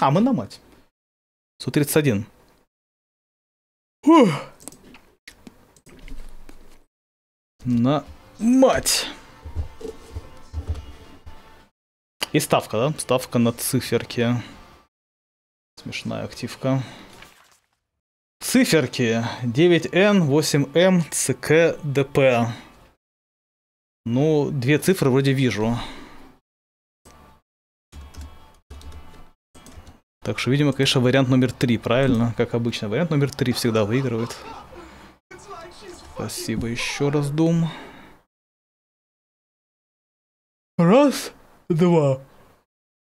А, мы на мать. 131. Фух. На мать. И ставка, да? Ставка на циферки. Смешная активка. Циферки. 9N, 8M, CK, DP. Ну, две цифры вроде вижу. Так что, видимо, конечно, вариант номер 3, правильно? Как обычно, вариант номер 3 всегда выигрывает. Спасибо еще раз, Дум. Раз, два.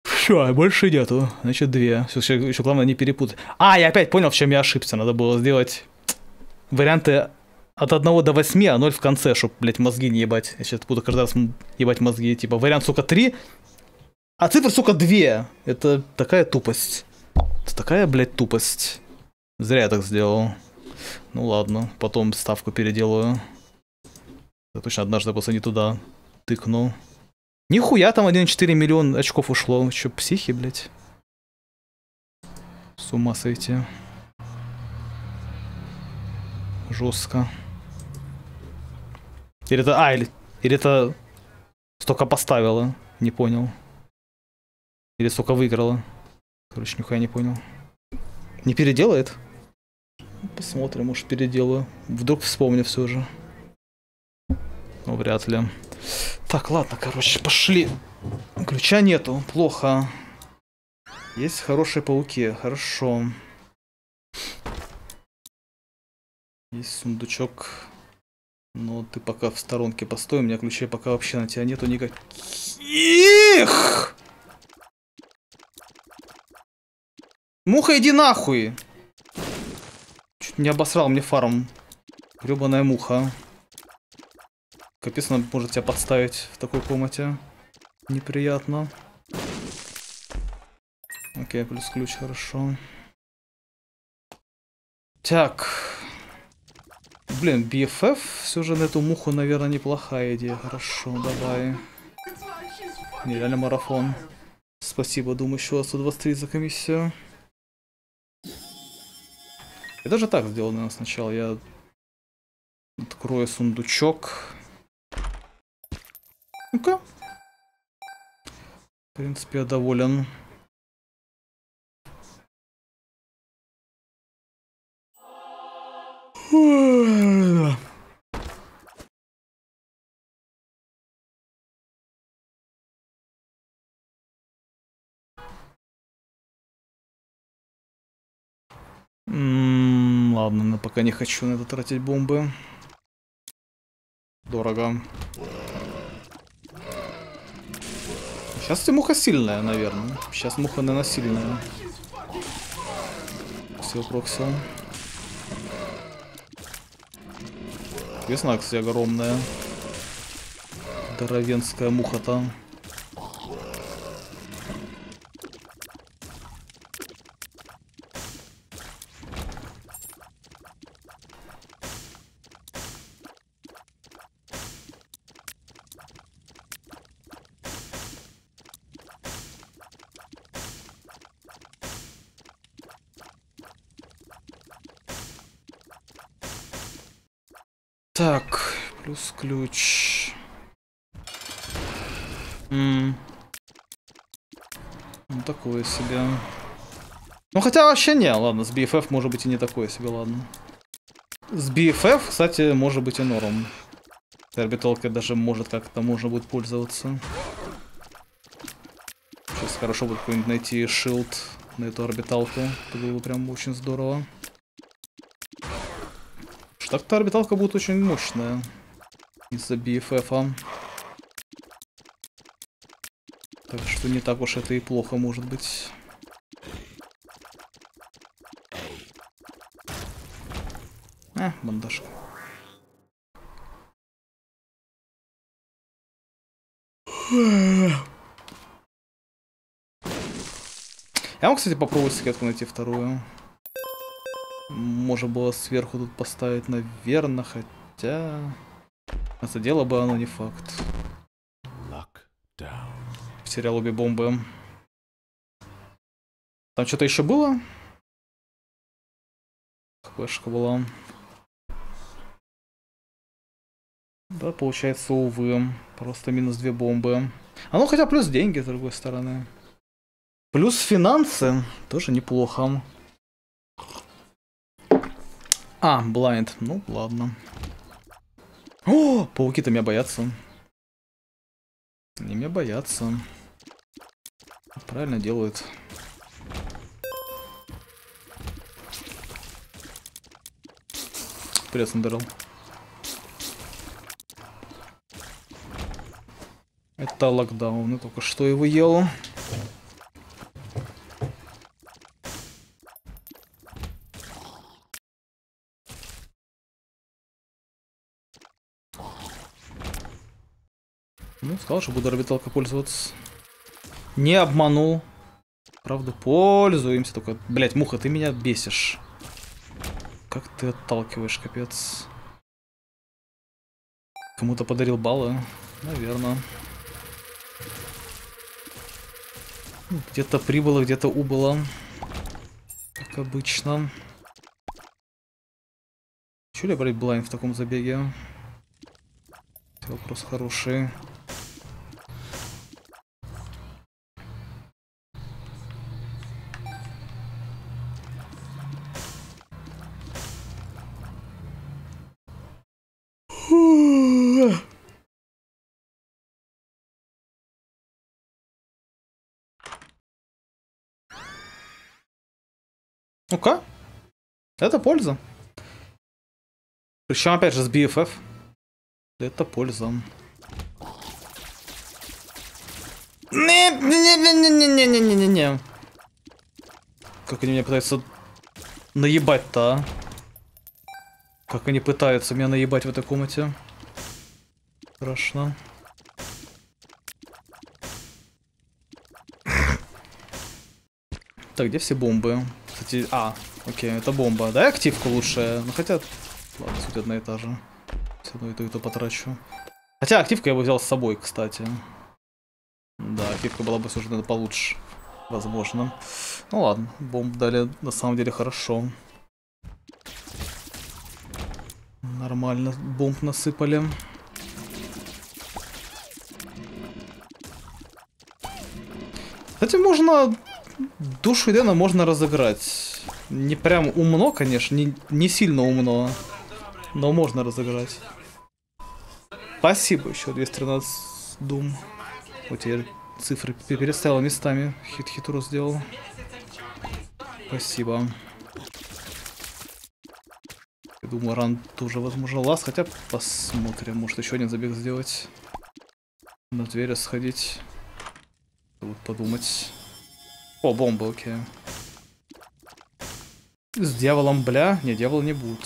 Все, больше нету. Значит, две. Все, еще главное не перепутать. А, я опять понял, в чем я ошибся. Надо было сделать варианты от 1 до 8, а 0 в конце, чтобы, блядь, мозги не ебать. Я сейчас буду каждый раз ебать мозги. Типа, вариант, сука, 3, а цифры, сука, 2. Это такая тупость. Это такая, блядь, тупость. Зря я так сделал. Ну ладно, потом ставку переделаю. Я точно однажды просто не туда тыкнул. Нихуя, там 1,4 миллион очков ушло. Чё, психи, блядь? С ума сойти. Жестко. Или это... А, или это... Столько поставила. Не понял. Или столько выиграла. Короче, нихуя не понял. Не переделает? Посмотрим, может, переделаю. Вдруг вспомню все же. Ну, вряд ли. Так, ладно, короче, пошли. Ключа нету, плохо. Есть хорошие пауки, хорошо. Есть сундучок. Но ты пока в сторонке постой, у меня ключей пока вообще на тебя нету никаких. Муха, иди нахуй! Чуть не обосрал мне фарм. Гребаная муха. Капец, она может тебя подставить в такой комнате. Неприятно. Окей, плюс ключ, хорошо. Так. Блин, BFF все же на эту муху, наверное, неплохая идея. Хорошо, давай. Нереально марафон. Спасибо, думаю, еще 123 за комиссию. Я даже так сделал, наверное, сначала. Я открою сундучок. Ну-ка. В принципе, я доволен. Ладно, пока не хочу на это тратить бомбы. Дорого. Сейчас муха сильная, наверное. Сейчас муха, наверное, сильная. Все, проксил. Весна, кстати, огромная. Здоровенская муха там. Так, плюс ключ. Ну, такое себе. Ну, хотя вообще не, ладно, с BFF может быть и не такое себе, ладно. С BFF, кстати, может быть и норм. Орбиталка даже может как-то можно будет пользоваться. Сейчас хорошо будет какой-нибудь найти шилд на эту орбиталку. Это было бы прям очень здорово. Так-то орбиталка будет очень мощная из-за BFF. Так что не так уж это и плохо может быть. А, бандажка. Я мог, кстати, попробовать секретку найти вторую. Можно было сверху тут поставить, наверное, хотя... Задело бы оно, не факт. Потерял обе бомбы. Там что-то еще было? Флешка была. Да, получается, увы. Просто минус 2 бомбы. А ну хотя плюс деньги, с другой стороны. Плюс финансы. Тоже неплохо. А, блайнд. Ну, ладно. О, пауки-то меня боятся. Они меня боятся. Правильно делают. Привет, Сандерл. Это локдаун. Я только что его ел. Ну, сказал, что буду орбиталкой пользоваться. Не обманул. Правда, пользуемся только. Блять, муха, ты меня бесишь. Как ты отталкиваешь, капец. Кому-то подарил баллы? Наверное. Где-то прибыло, где-то убыло. Как обычно. Чего ли брать блайн в таком забеге? Вопрос хороший. Ну-ка. Это польза. Причем, опять же, с BFF. Это польза. Не-не-не-не-не-не-не-не-не. Как они меня пытаются наебать-то, а? Как они пытаются меня наебать в этой комнате. Страшно. Так, где все бомбы? Кстати, окей, это бомба. Дай активку лучше. Ну хотя, ладно, суть одна и та же. Все равно и то потрачу. Хотя активку я бы взял с собой, кстати. Да, активка была бы суждена получше. Возможно. Ну ладно, бомбу дали на самом деле хорошо. Нормально бомб насыпали. Кстати, можно... Душу Эдена можно разыграть. Не прям умно, конечно, не сильно умно, но можно разыграть. Спасибо, еще 213 дум. Вот теперь цифры переставил местами. Хитру сделал. Спасибо. Я думаю, ран тоже возможно лаз, хотя посмотрим. Может еще один забег сделать. На дверь сходить. Тут подумать. О, бомба, окей. С дьяволом, бля. Не, дьявол не будет.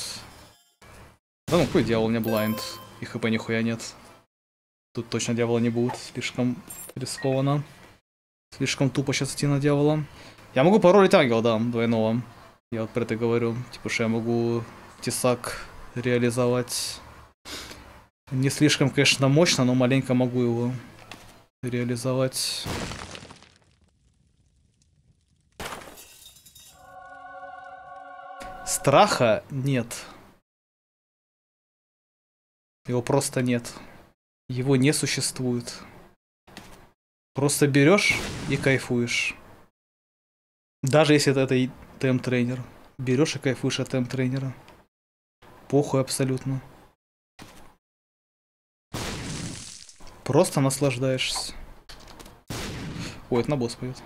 Да ну, какой дьявол, не блайнд. И хп нихуя нет. Тут точно дьявола не будет. Слишком рискованно. Слишком тупо сейчас идти на дьявола. Я могу паролить ангела, да, двойного. Я вот про это говорю. Типа, что я могу тесак реализовать. Не слишком, конечно, мощно, но маленько могу его реализовать. Страха нет. Его просто нет. Его не существует. Просто берешь и кайфуешь. Даже если это и темп-тренер. Берешь и кайфуешь от темп-тренера. Похуй абсолютно. Просто наслаждаешься. Ой, это на босс пойдет.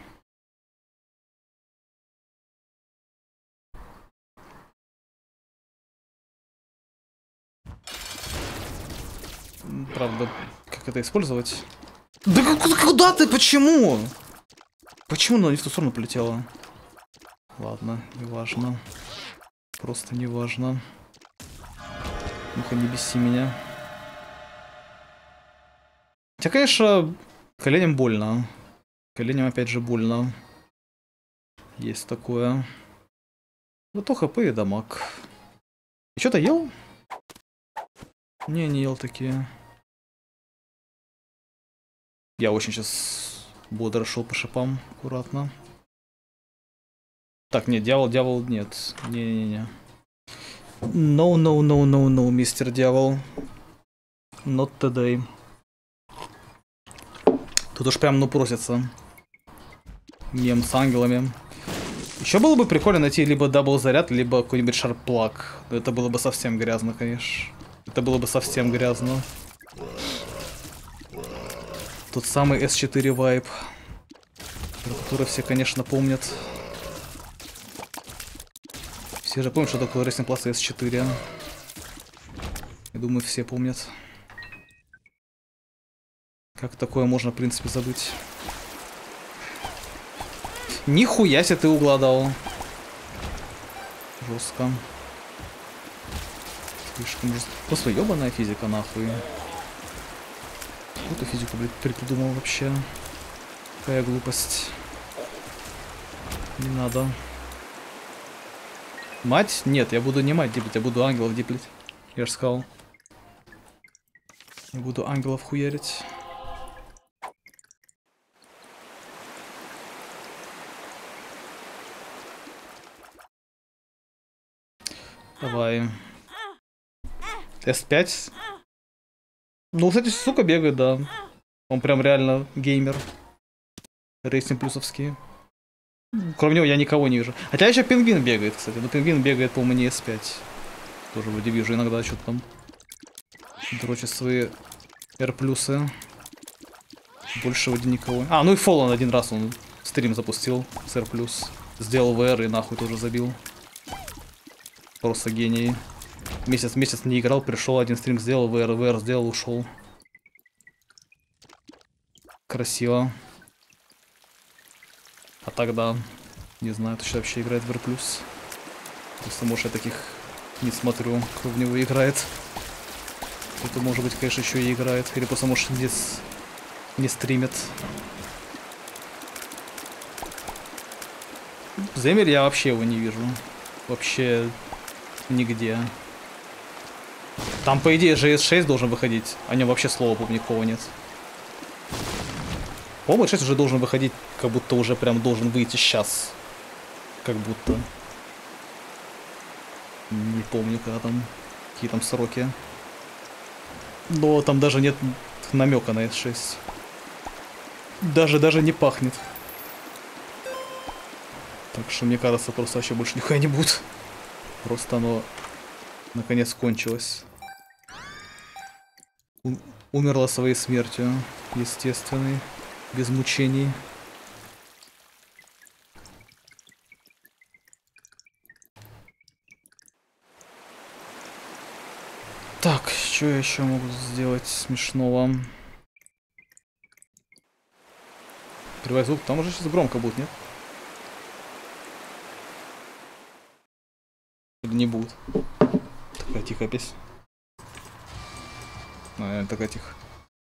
Правда, как это использовать? Да куда ты? Почему? Почему она не в ту сторону полетела? Ладно, неважно. Просто неважно. Ну-ка, не беси меня. Хотя, конечно, коленям больно. Коленям опять же больно. Есть такое. Да то хп и дамаг. И что-то ел? Не ел такие. Я очень сейчас бодро шел по шипам, аккуратно. Так, нет, дьявол, нет. Не-не-не. No, мистер дьявол. Not today. Тут уж прям, ну, просится. Мем с ангелами. Еще было бы прикольно найти либо дабл заряд, либо какой-нибудь шарплаг. Это было бы совсем грязно, конечно. Это было бы совсем грязно. Тот самый S4 вайб, который все, конечно, помнят. Все же помнят, что такое Racing Plus S4. Я думаю, все помнят. Как такое можно, в принципе, забыть? Нихуя себе ты угла дал. Жестко. Слишком жестко. Просто ебаная физика, нахуй. Какую-то физику, блядь, придумал вообще. Какая глупость. Не надо. Мать? Нет, я буду не мать диплить, я буду ангелов диплить. Я же сказал. Я буду ангелов хуярить. Давай. S5. Ну, кстати, сука бегает, да. Он прям реально геймер. Рейсинг плюсовский. Кроме него я никого не вижу. Хотя еще пингвин бегает, кстати. Но пингвин бегает, по-моему, не S5. Тоже вроде вижу иногда, что-то там дрочит свои R-плюсы. Больше вроде никого. А, ну и Fallen один раз он стрим запустил с R+. Сделал VR и нахуй тоже забил. Просто гений. Месяц не играл, пришел, один стрим сделал, VR сделал, ушел. Красиво. А тогда, не знаю, кто вообще играет в R+. Просто, может, я таких не смотрю, кто в него играет. Кто-то, может быть, конечно, еще и играет. Или просто, может, здесь не стримит. Земель я вообще его не вижу. Вообще нигде. Там, по идее, GS6 должен выходить. О нем вообще слова публикового нет. По-моему, 6 уже должен выходить, как будто уже прям должен выйти сейчас. Как будто. Не помню, когда там. Какие там сроки. Но там даже нет намека на S6. Даже не пахнет. Так что, мне кажется, просто вообще больше нихуя не будет. Просто оно... наконец кончилось. Умерла своей смертью. Естественной. Без мучений. Так, что я еще могу сделать смешного? Прибавь звук. Там уже сейчас громко будет, нет? Или не будет? Такая тихая песня. Наверное, такая тихая.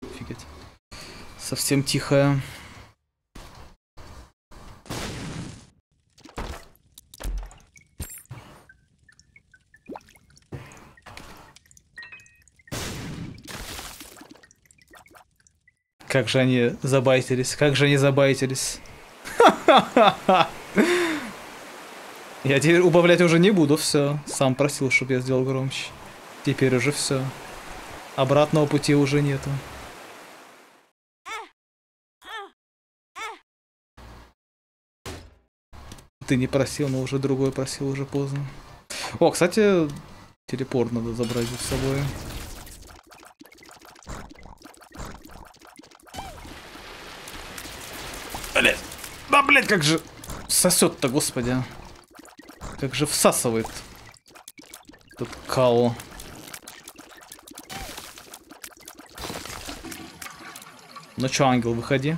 Офигеть. Совсем тихая. Как же они забайтились, как же они забайтились. Ха-ха-ха-ха. Я теперь убавлять уже не буду, все. Сам просил, чтобы я сделал громче. Теперь уже все. Обратного пути уже нету. Ты не просил, но уже другой просил, уже поздно. О, кстати, телепорт надо забрать с собой. Блять. Да, блять, как же сосет-то, господи. Как же всасывает этот кал. Ну чё, ангел, выходи.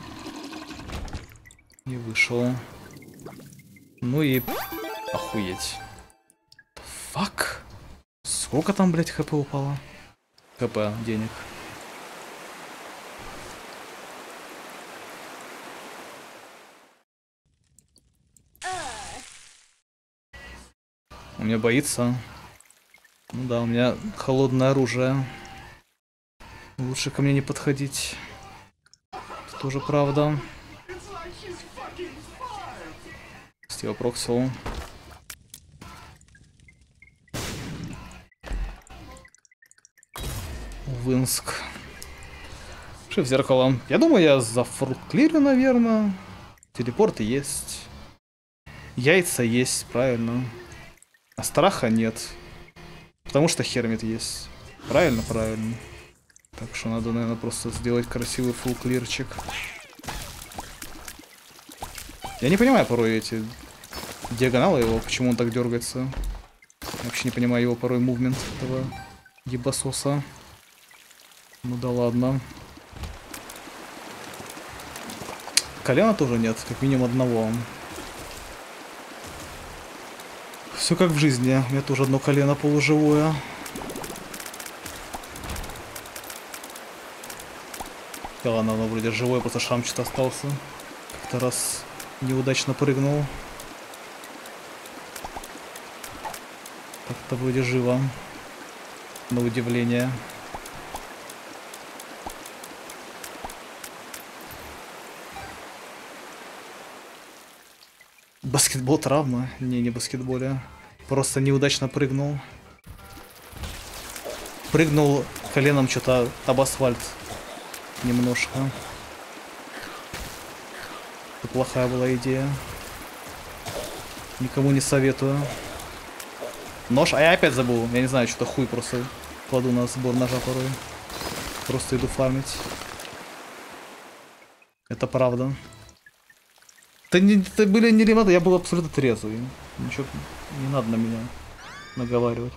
Не вышел. Ну и... охуеть. Фак. Сколько там, блядь, хп упало? Хп, денег. Он меня боится. Ну да, у меня холодное оружие. Лучше ко мне не подходить. Это тоже правда. Steel proxel. Вынск. Шиф зеркало. Я думаю, я за фурклирю, наверное. Телепорты есть. Яйца есть, правильно. А страха нет. Потому что Хермит есть. Правильно, правильно. Так что надо, наверное, просто сделать красивый фулл-клирчик. Я не понимаю порой эти диагоналы его, почему он так дергается. Я вообще не понимаю его порой мувмент этого ебасоса. Ну да ладно. Колена тоже нет, как минимум одного. Все как в жизни. У меня тоже одно колено полуживое. Да ладно, оно вроде живое, просто шрам что-то остался. Как-то раз неудачно прыгнул. Так-то вроде живо. На удивление. Баскетбол травма? Не, не баскетболе. Просто неудачно прыгнул. Прыгнул коленом что-то об асфальт. Немножко. Это плохая была идея. Никому не советую. Нож? А я опять забыл. Я не знаю, что-то хуй просто кладу на сбор ножа порой. Просто иду фармить. Это правда. Это были не ремонты, я был абсолютно трезвый. Ничего не надо на меня наговаривать.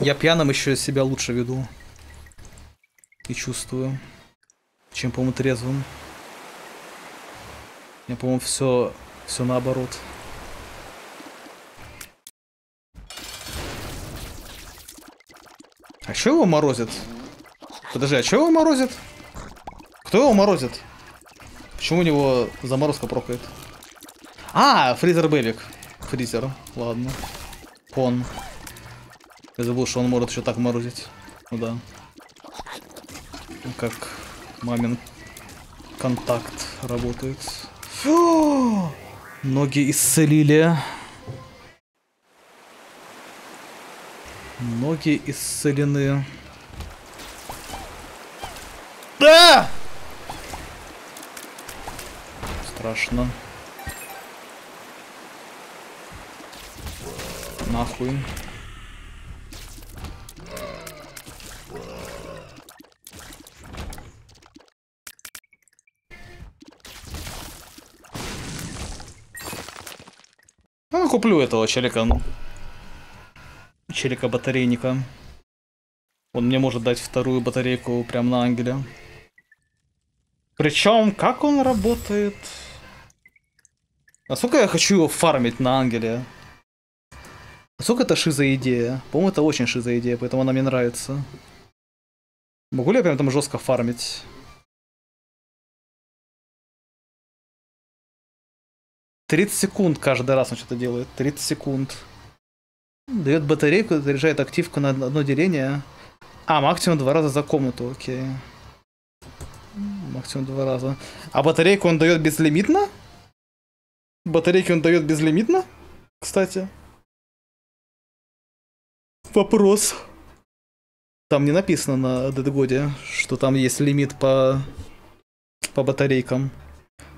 Я пьяным еще себя лучше веду. И чувствую, чем, по-моему, трезвым. Я, по-моему, все наоборот. А чё его морозит? Подожди, а чё его морозит? Кто его морозит? Почему у него заморозка прокает? А, фризер Белик. Фризер, ладно. Он. Я забыл, что он может еще так морозить. Ну да. Как мамин контакт работает. Фу! Ноги исцелили. Ноги исцелены. Да! Страшно. Нахуй. Ну, куплю этого челика. Челика-батарейника. Он мне может дать вторую батарейку прям на ангеле. Причем, как он работает... А сколько я хочу его фармить на ангеле? А сколько это шиза идея? По-моему, это очень шиза идея, поэтому она мне нравится. Могу ли я прям там жестко фармить? «30 секунд каждый раз он что-то делает. 30 секунд. Дает батарейку, заряжает активку на одно деление. А, максимум 2 раза за комнату, окей. Максимум 2 раза. А батарейку он дает безлимитно? Батарейки он дает безлимитно? Кстати. Вопрос. Там не написано на Дэдгоде, что там есть лимит по батарейкам.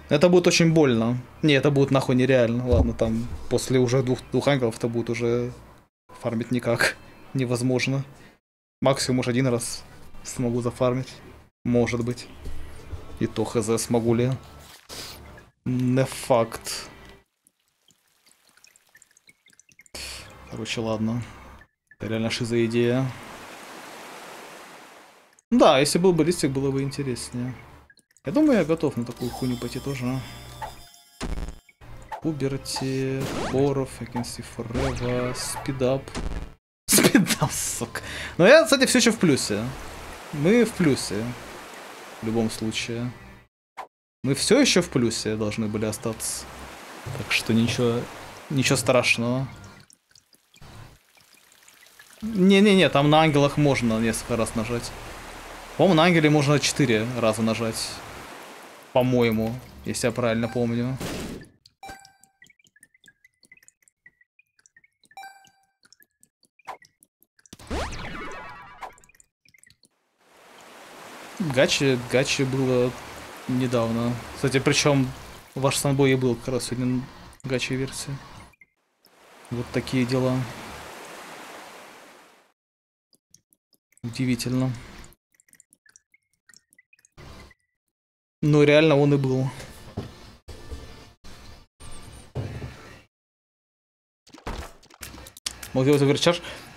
Это будет очень больно. Не, это будет нахуй нереально. Ладно, там после уже двух ангелов это будет уже фармить никак. Невозможно. Максимум уж 1 раз смогу зафармить. Может быть. И то хз, смогу ли. Не факт. Короче, ладно. Это реально шиза идея. Да, если был бы листик, было бы интереснее. Я думаю, я готов на такую хуйню пойти тоже. Пуберти, хоров, I can see forever, спидап. Спидап, сука. Но я, кстати, все еще в плюсе. Мы в плюсе. В любом случае. Мы все еще в плюсе должны были остаться. Так что ничего страшного. Не-не-не, там на ангелах можно несколько раз нажать. По-моему, на ангеле можно 4 раза нажать. По-моему, если я правильно помню. Гачи было недавно. Кстати, причем ваш санбой был как раз сегодня гачи версия. Вот такие дела. Удивительно. Но реально он и был.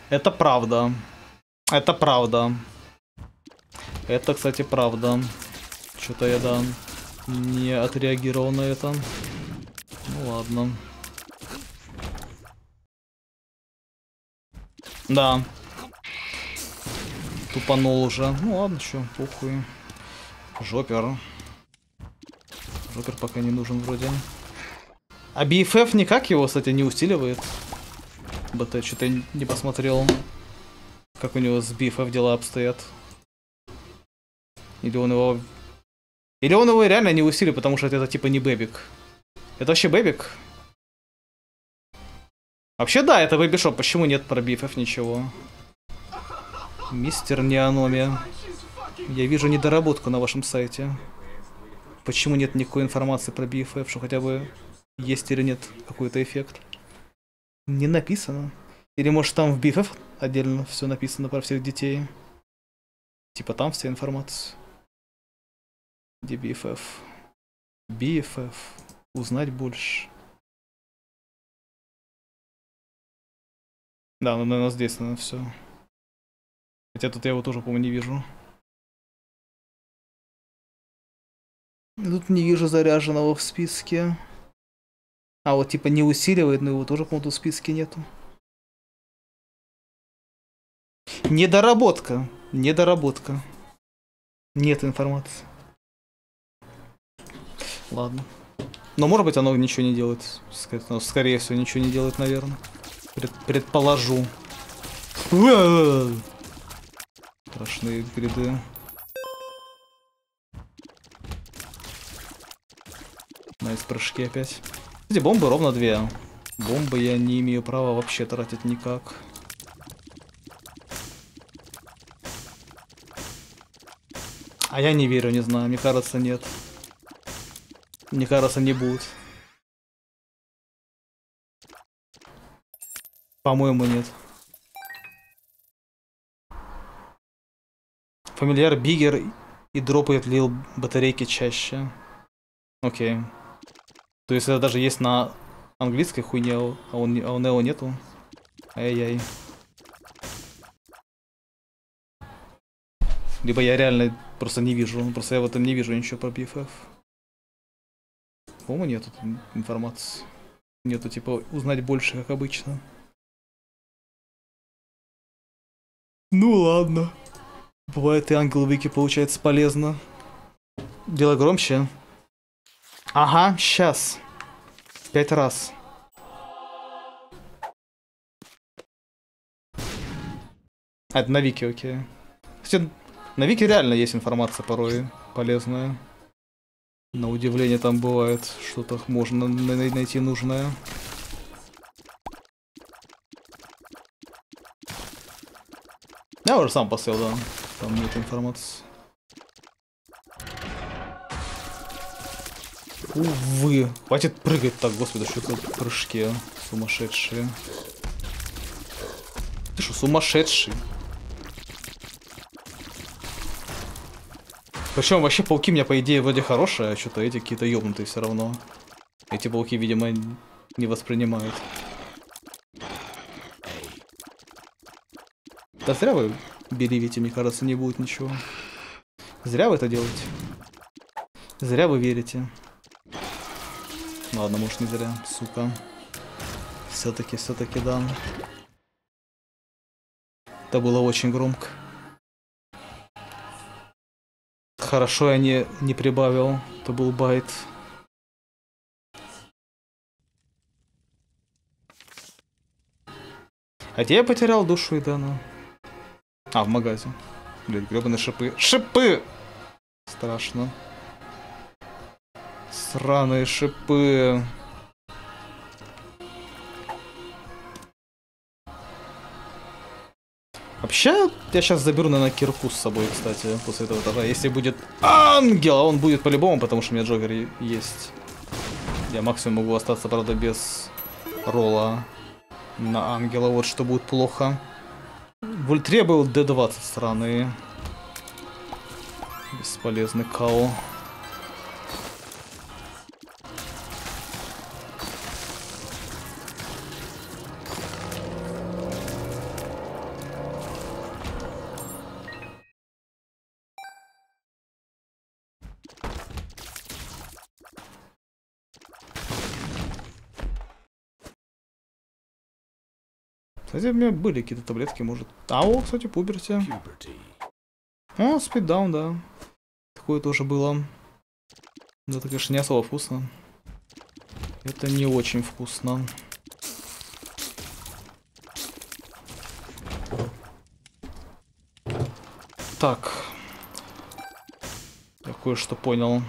Это правда. Это правда. Это, кстати, правда. Что-то я, да, не отреагировал на это. Ну ладно. Да. Тупанул уже. Ну ладно, что, похуй. Жопер. Жопер пока не нужен вроде. А BFF никак его, кстати, не усиливает. БТ, что-то не посмотрел, как у него с BFF дела обстоят. Или он его реально не усилил, потому что это типа не бэбик. Это вообще бэбик? Вообще да, это бэбишоп. Почему нет про BFF ничего? Мистер Неономия, я вижу недоработку на вашем сайте. Почему нет никакой информации про BFF, что хотя бы есть или нет какой-то эффект? Не написано. Или может там в BFF отдельно все написано про всех детей? Типа там вся информация. Где BFF? BFF. Узнать больше. Да, ну, наверное, здесь, наверное, все. Хотя тут я его тоже, по-моему, не вижу. Тут не вижу заряженного в списке. А вот типа не усиливает, но его тоже, по-моему, в списке нету. Недоработка. Недоработка. Нет информации. Ладно. Но может быть оно ничего не делает. Скорее всего ничего не делает, наверное. Предположу. Страшные гриды. Найс прыжки опять. Кстати, бомбы ровно две. Бомбы я не имею права вообще тратить никак. А я не верю, не знаю. Мне кажется, нет. Мне кажется, не будет. По-моему, нет. Фамильяр биггер и дропает лил батарейки чаще. Окей. То есть это даже есть на английской хуйне, а у Нео нету. Ай-яй. Либо я реально просто не вижу. Просто я в этом не вижу ничего про BFF. По-моему, нету информации. Нету типа узнать больше, как обычно. Ну ладно. Бывает и ангел Вики получается полезно. Делай громче. Ага, сейчас. 5 раз. А, это на Вики, окей. Кстати, на Вики реально есть информация порой полезная. На удивление там бывает, что-то можно найти нужное. Я уже сам посел, да. Там нет информации. Увы. Хватит прыгать так, господи, что это прыжки сумасшедшие. Ты что, сумасшедший? Причем вообще пауки у меня, по идее, вроде хорошие, а что-то эти какие-то ёбнутые все равно. Эти пауки, видимо, не воспринимают. Да зря вы берите, мне кажется, не будет ничего. Зря вы это делаете. Зря вы верите. Ладно, может не зря, сука. Все-таки, да. Это было очень громко. Хорошо, я не прибавил. Это был байт. Хотя я потерял душу и Дана. А, в магазе. Блядь, гребаные шипы. Шипы! Страшно. Сраные шипы. Вообще, я сейчас заберу, наверное, кирку с собой, кстати, после этого этажа. Если будет ангел, а он будет по-любому, потому что у меня Джокер есть. Я максимум могу остаться, правда, без ролла на ангела. Вот что будет плохо. В ультре был D20 сраный. Бесполезный као. Кстати, у меня были какие-то таблетки, может... А, о, кстати, пуберти. О, спиддаун, да. Такое тоже было. Да, это, конечно, не особо вкусно. Это не очень вкусно. Так. Я кое-что понял.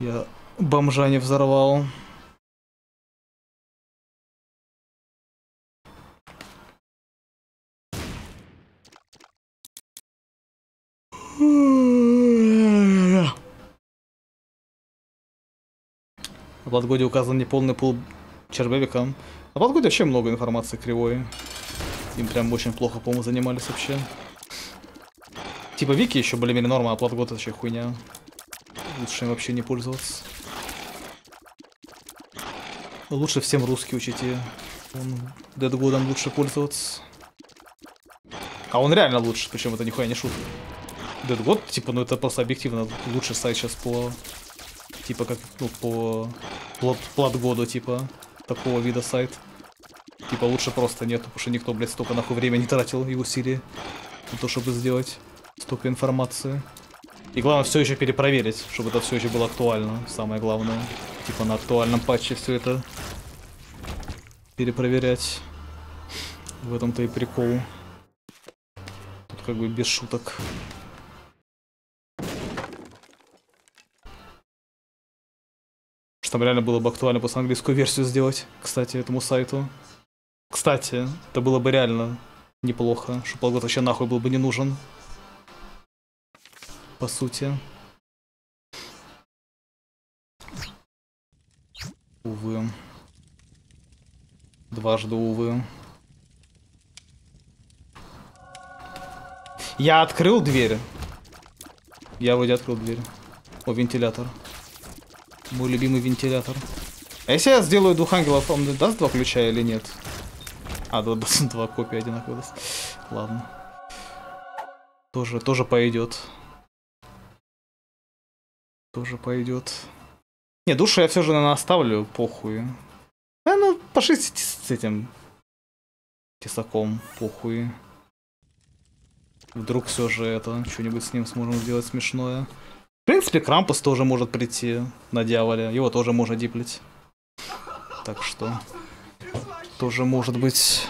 Я бомжа не взорвал. На подгоде указан неполный пул червевика. На подгоде вообще много информации кривой. Им прям очень плохо, по-моему, занимались вообще. Типа вики еще более-менее норма, а подгод вообще хуйня. Лучше им вообще не пользоваться. Лучше всем русский учите. Дэдгодом лучше пользоваться. А он реально лучше, причем это нихуя не шутка. Дэдгод, типа, ну это просто объективно лучше сайт сейчас по... Типа как, ну, по платгоду, типа, такого вида сайт. Типа лучше просто нету, потому что никто, блядь, столько нахуй времени тратил и усилий на то, чтобы сделать столько информации. И главное, все еще перепроверить, чтобы это все еще было актуально. Самое главное. Типа на актуальном патче все это перепроверять. В этом-то и прикол. Тут как бы без шуток. Там реально было бы актуально просто английскую версию сделать, кстати, этому сайту. Кстати, это было бы реально неплохо, что полгода вообще нахуй был бы не нужен. По сути. Увы. Дважды увы. Я открыл дверь. Я вроде открыл дверь. О, вентилятор. Мой любимый вентилятор. А если я сделаю двух ангелов, он даст два ключа или нет? А, два копии одинаково даст. Ладно. Тоже пойдет. Тоже пойдет. Не, душу я все же, наверное, оставлю. Похуй. Да, ну, пошли с этим тесаком. Похуй. Вдруг все же это, что-нибудь с ним сможем сделать смешное. В принципе, Крампус тоже может прийти на дьяволе. Его тоже можно диплить. Так что... Тоже может быть...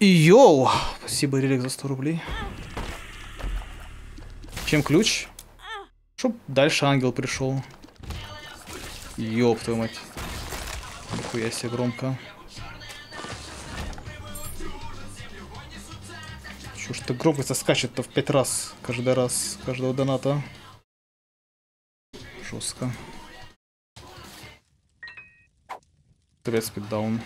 И йоу! Спасибо, релик, за 100 рублей. Чем ключ? Чтоб дальше ангел пришел. Ёб твою мать. Нихуя себе громко. Чё ж так громко соскачет-то в 5 раз, каждый раз, каждого доната. Жестко. Привет, спиддаун.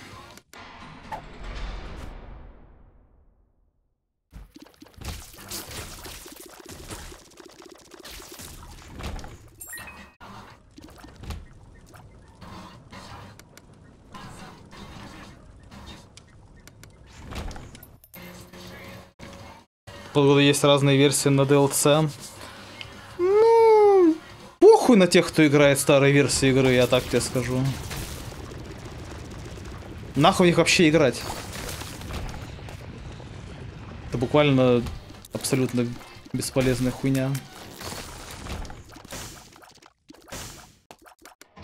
Есть разные версии на DLC. Ну, похуй на тех, кто играет старые версии игры, я так тебе скажу. Нахуй в них вообще играть? Это буквально абсолютно бесполезная хуйня.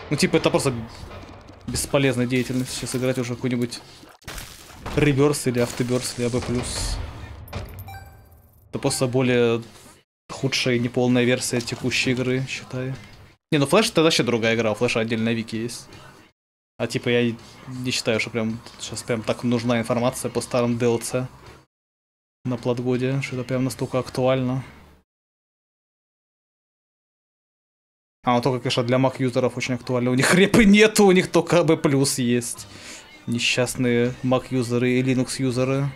Ну типа это просто бесполезная деятельность. Сейчас играть уже какой-нибудь реберс или автоберс или АБ+. Это просто более худшая и неполная версия текущей игры, считай. Не, ну Флэш это вообще другая игра, у Флэша отдельная вики есть. А типа я не считаю, что прям сейчас прям так нужна информация по старым DLC на платгоде, что это прям настолько актуально. А, ну только, конечно, для мак-юзеров очень актуально. У них репы нету, у них только B+ есть. Несчастные мак-юзеры и Linux-юзеры,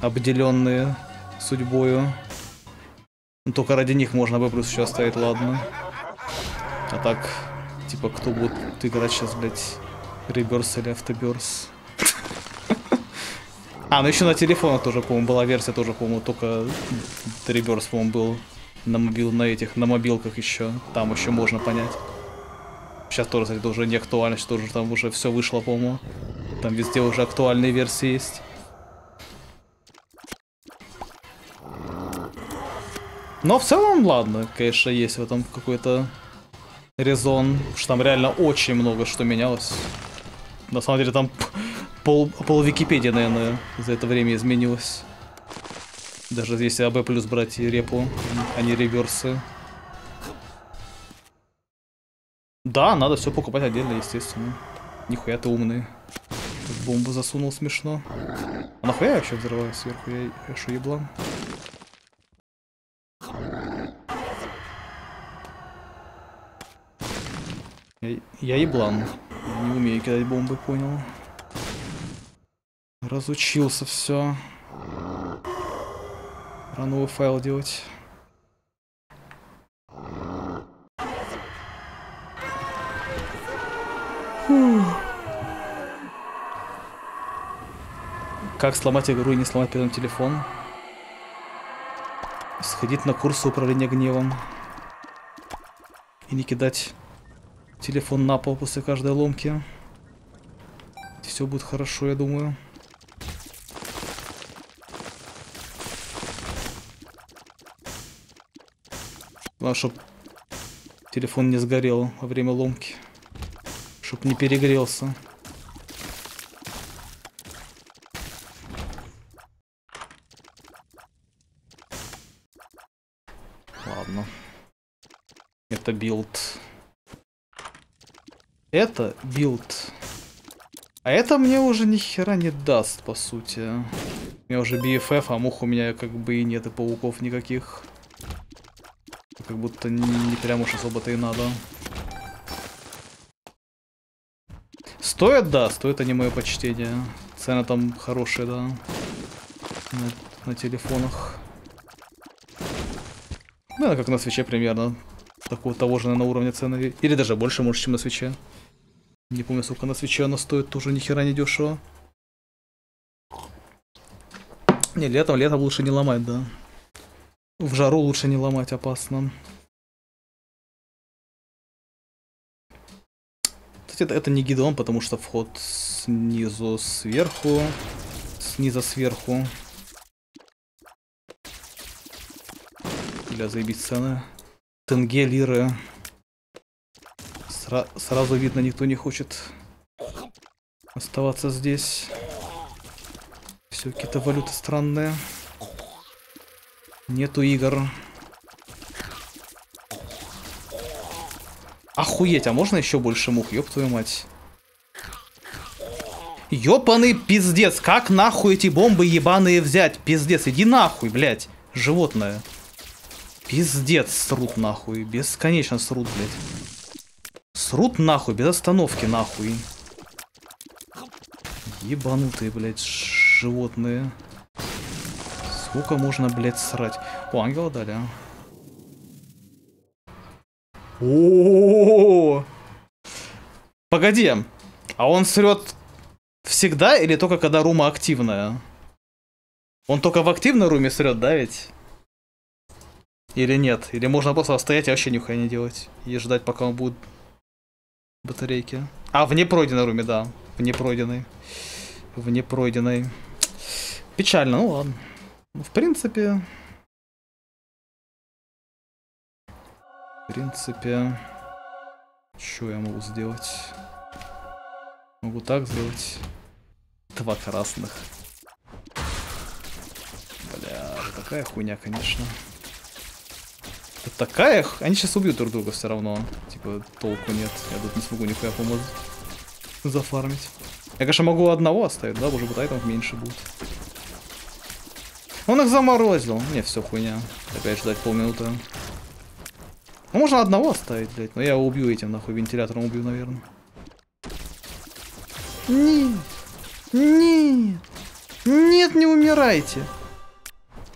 обделенные судьбою. Ну только ради них можно B+ еще оставить, ладно. А так, типа, кто будет играть сейчас, блядь, Реберс или Автоберс? А, ну еще на телефонах тоже, по-моему, была версия, тоже, по-моему, только Реберс, по-моему, был. На мобилках еще, там еще можно понять. Сейчас тоже, кстати, это уже не актуально, сейчас тоже там уже все вышло, по-моему. Там везде уже актуальные версии есть. Но в целом, ладно, конечно, есть в этом какой-то резон, потому что там реально очень много что менялось. На самом деле там пол Википедии, наверное, за это время изменилось. Даже если АБ плюс брать и репу, а не реверсы. Да, надо все покупать отдельно, естественно. Нихуя ты умный. Бомбу засунул, смешно. А нахуя я вообще взрываю сверху? Я шо, еблан? Я еблан. Я не умею кидать бомбы, понял. Разучился все. А новый файл делать. Фу. Как сломать игру и не сломать при этом телефон? Сходить на курсы управления гневом. И не кидать телефон на пол после каждой ломки. Все будет хорошо, я думаю. Главное, чтоб телефон не сгорел во время ломки. Чтоб не перегрелся. Ладно. Это билд. Это билд. А это мне уже ни хера не даст, по сути. У меня уже BFF, а мух у меня как бы и нет, и пауков никаких. Как будто не прям уж особо-то и надо. Стоит, да, стоит они мое почтение. Цены там хорошие, да. На телефонах. Да, как на свече примерно. Такого того же, наверное, уровня цены. Или даже больше, может, чем на свече. Не помню, сколько на свече она стоит, тоже ни хера не дешево. Не, летом лучше не ломать, да. В жару лучше не ломать, опасно. Кстати, это не гидон, потому что вход снизу сверху. Снизу сверху. Для заебись цены. Тенге, лиры. Сразу видно, никто не хочет оставаться здесь. Все, какие-то валюты странные. Нету игр. Охуеть, а можно еще больше мух? Ёб твою мать. Ёбаный пиздец. Как нахуй эти бомбы ебаные взять? Пиздец, иди нахуй, блядь. Животное. Пиздец, срут нахуй. Бесконечно срут, блядь. Срут нахуй, без остановки нахуй. Ебанутые, блядь, животные. Сколько можно, блядь, срать? О, ангела дали, а? О-о-о-о-о-о! Погоди, а он срет всегда или только когда рума активная? Он только в активной руме срет, да, ведь? Или нет? Или можно просто стоять и вообще нихуя не делать? И ждать, пока он будет батарейки. А, в непройденной руме, да. В непройденной. В непройденной. Печально, ну ладно. В принципе... Что я могу сделать? Могу так сделать. Два красных. Бля, такая хуйня, конечно. Это такая... Они сейчас убьют друг друга все равно. Типа, толку нет. Я тут не смогу никуда помочь. зафармить. Я, конечно, могу одного оставить, да, уже вот айтемов меньше будет. Он их заморозил. Не, все, хуйня. Опять ждать полминуты. Ну, можно одного оставить, блядь. Но я его убью этим, нахуй, вентилятором убью, наверное. Нет. Нет. Нет, не умирайте.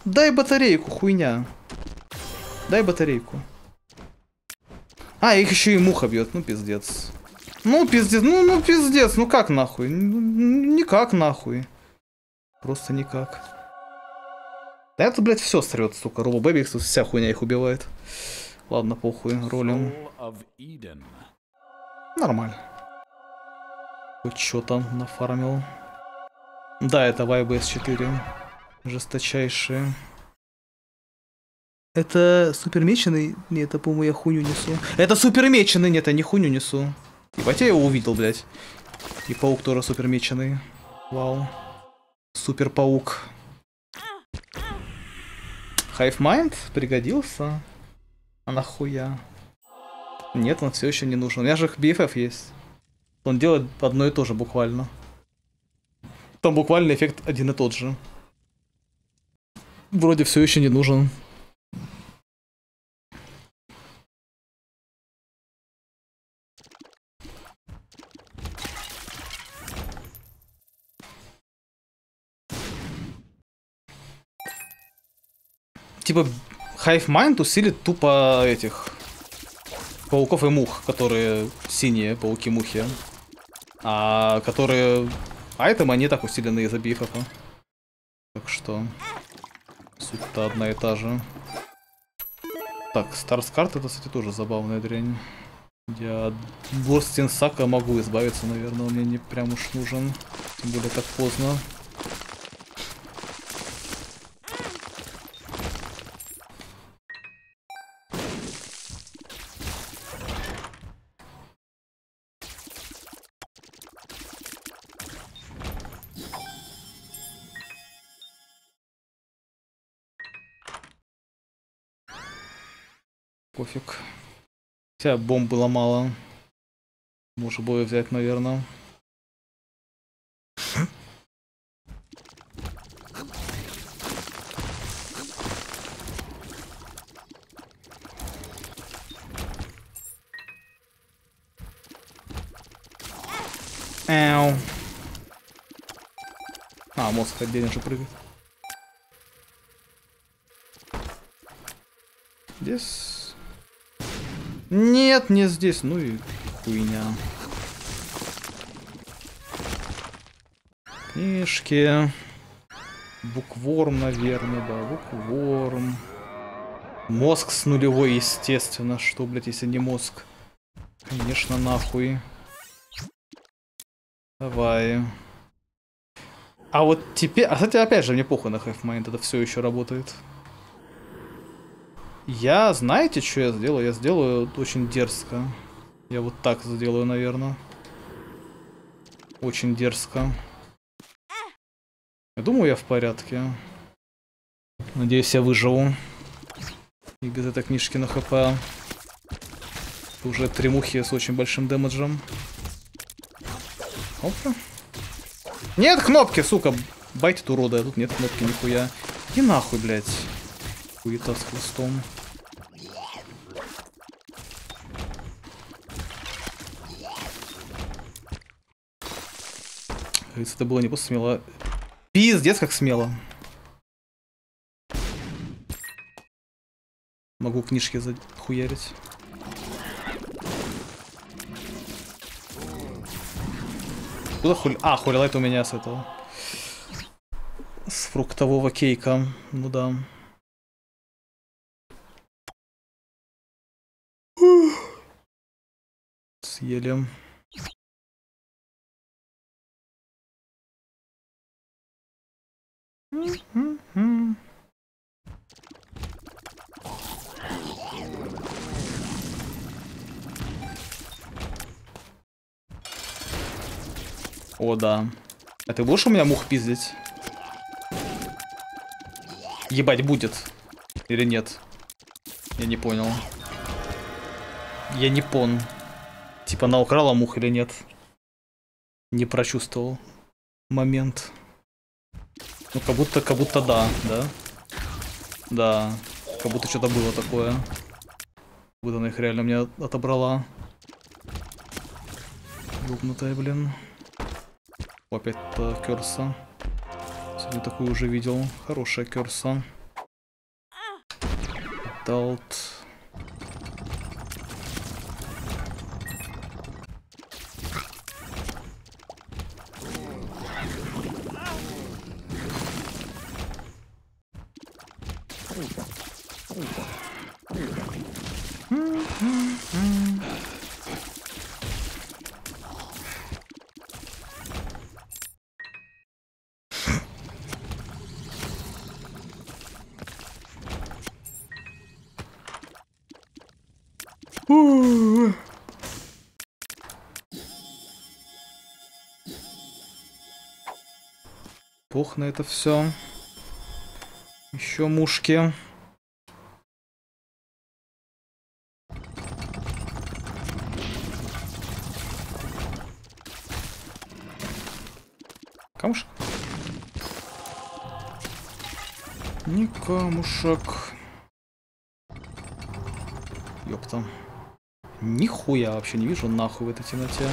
Дай батарейку, хуйня. Дай батарейку. А, их еще и муха бьет. Ну, пиздец. Ну, пиздец. Ну, пиздец. Ну, как нахуй? Никак нахуй. Просто никак. Да это, блядь, все срет, сука. Робобэби, вся хуйня их убивает. Ладно, похуй, ролим. Нормально. Хоть что там нафармил. Да, это вайбы С4. Жесточайшие. Это супермеченый? Нет, это, по-моему, я хуйню несу. Это супермеченый! Нет, я не хуйню несу. Ебать, я его увидел, блядь. И паук тоже супермеченый. Вау. Супер паук. Hive Mind пригодился. А нахуя? Нет, он все еще не нужен. У меня же BFF есть. Он делает одно и то же буквально. Там буквально эффект один и тот же. Вроде все еще не нужен. Типа Hive Mind усилит тупо этих пауков и мух, которые синие пауки-мухи. А которые айтемы, они так усилены из-за бифафа. Так что суть-то одна и та же. Так, Старскарт это, кстати, тоже забавная дрянь. Я от Борстинсака могу избавиться, наверное, он мне не прям уж нужен. Тем более так поздно. Пофиг. Хотя бомб было мало. Можно было взять, наверное. Эу. А, мозг отдельно же прыгает. Здесь... Нет, не здесь, ну и хуйня. Книжки. Букворм, наверное, да, букворм. Мозг с нулевой, естественно, что, блядь, если не мозг? Конечно, нахуй. Давай. А вот теперь... А, кстати, опять же, мне похуй на Hive Mind, это все еще работает. Я, знаете, что я сделаю? Я сделаю очень дерзко. Я вот так сделаю, наверное. Очень дерзко. Я думаю, я в порядке. Надеюсь, я выживу. И без этой книжки на хп. Уже три мухи с очень большим демеджем. Опа. Нет кнопки, сука! Байтит, урода, а тут нет кнопки, нихуя. И нахуй, блядь. Хуета с хвостом. Кажется, это было не просто смело. Пиздец, как смело. Могу книжки захуярить. Куда хули... А, хулилайт у меня с этого. С фруктового кейка. Ну да. Съели. О, да. А ты будешь у меня мух пиздить? Ебать, будет. Или нет? Я не понял. Я не пон. Типа она украла мух или нет? не прочувствовал момент. Ну, как будто да, да? Да, как будто что-то было такое. Как будто она их реально меня отобрала. Лупнутая, блин. Опять-то Керса. Сегодня такую уже видел. Хорошая Керса. Далт. Пох на это все. Еще мушки. Камушек? Не камушек. Ёпта. Нихуя вообще не вижу нахуй в этой темноте.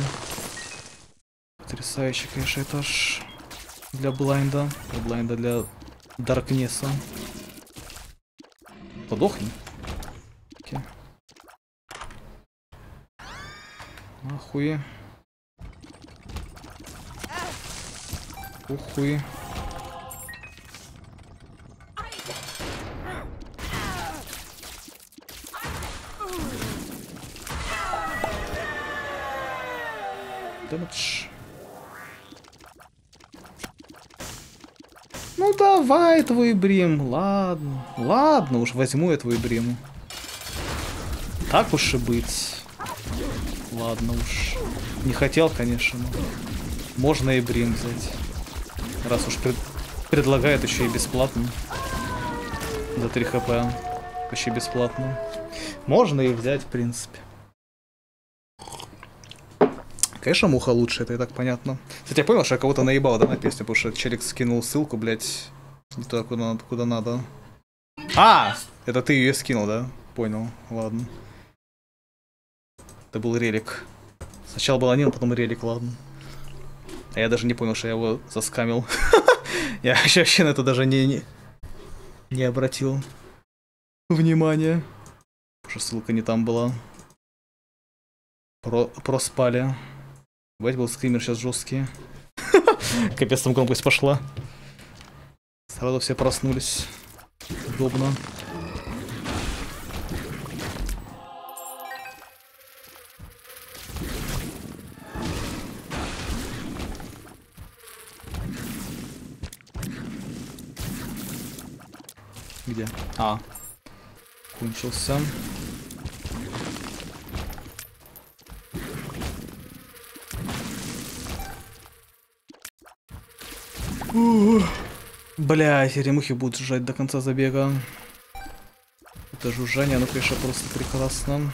Потрясающий, конечно, этаж. Для блайнда. Для блайнда, для даркнеса. Подохни. Окей. Нахуй. Ухуй. Дэмэдж. Ну давай, твой брим, ладно. Ладно, уж возьму я твой брим. Так уж и быть. Ладно уж. Не хотел, конечно, но можно и брим взять. Раз уж предлагает еще и бесплатно. За 3 хп. Почти бесплатно. Можно и взять, в принципе. Конечно, муха лучше, это и так понятно. Кстати, я понял, что я кого-то наебал, да, на песню, потому что челик скинул ссылку, блядь, не туда, куда надо. А! Это ты ее скинул, да? Понял, ладно. Это был релик. Сначала был Анил, потом релик, ладно. А я даже не понял, что я его заскамил. Я вообще на это даже не обратил внимания. Потому что ссылка не там была. Проспали. Бать, был скример сейчас жесткий. Капец, там громкость пошла. Сразу все проснулись. Удобно. Где? А. Кончился. Бля, серемухи будут жужжать до конца забега. Это жужжание, оно, конечно, просто прекрасно.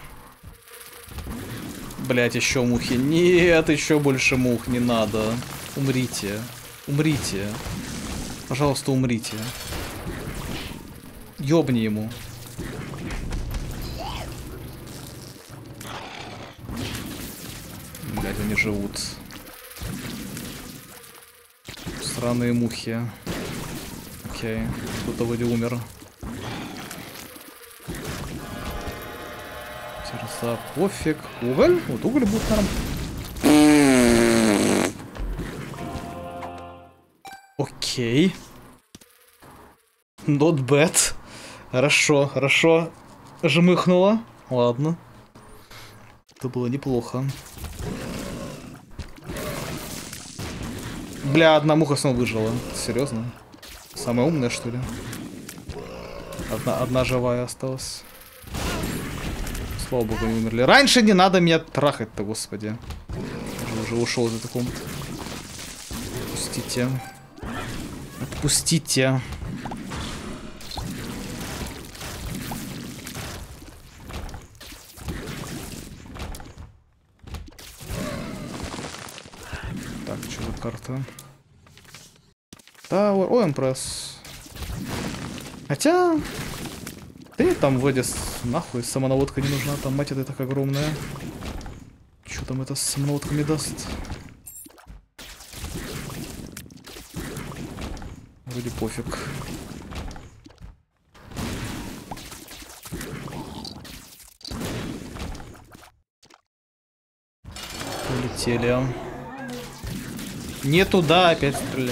Блять, еще мухи. Нет, еще больше мух не надо. Умрите. Умрите. Пожалуйста, умрите. Ёбни ему. Блять, они живут. Сраные мухи. Окей, кто-то вроде умер. Сердца пофиг. Уголь? Вот уголь будет нормально. Окей. Not bad. Хорошо, хорошо. Жмыхнуло. Ладно. Это было неплохо. Бля, одна муха снова выжила. Серьезно? Самая умная, что ли? Одна живая осталась. Слава богу, не умерли. Раньше не надо меня трахать-то, господи. Я уже ушел за таком. Отпустите. Отпустите. Так, что за карта? Tower, ой, Empress. Хотя... Да нет, там вроде нахуй, самонаводка не нужна, там мать это так огромная. Что там это с самонаводками даст? Вроде пофиг. Полетели. Не туда опять стреляю.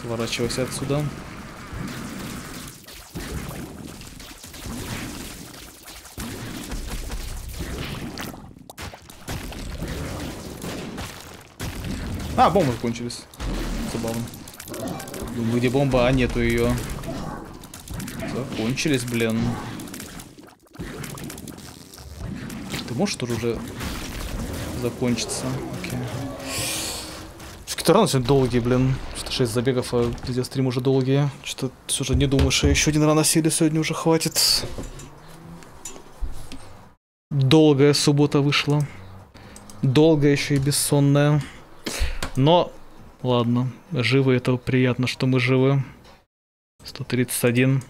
Сворачивайся отсюда. А, бомбы кончились. Забавно. Думаю, где бомба? А, нету ее. Закончились, блин. Ты можешь тоже уже закончиться? Окей. Что-то рано сегодня долгий, блин. 6 забегов, а где стрим уже долгие. Что-то все же не думаешь, а еще один рано сели сегодня уже хватит. Долгая суббота вышла. Долгая еще и бессонная. Но, ладно, живы, это приятно, что мы живы. 131.